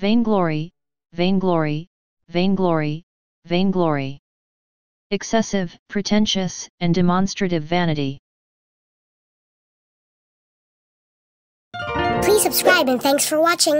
Vainglory, vainglory, vainglory, vainglory. Excessive, pretentious, and demonstrative vanity. Please subscribe and thanks for watching.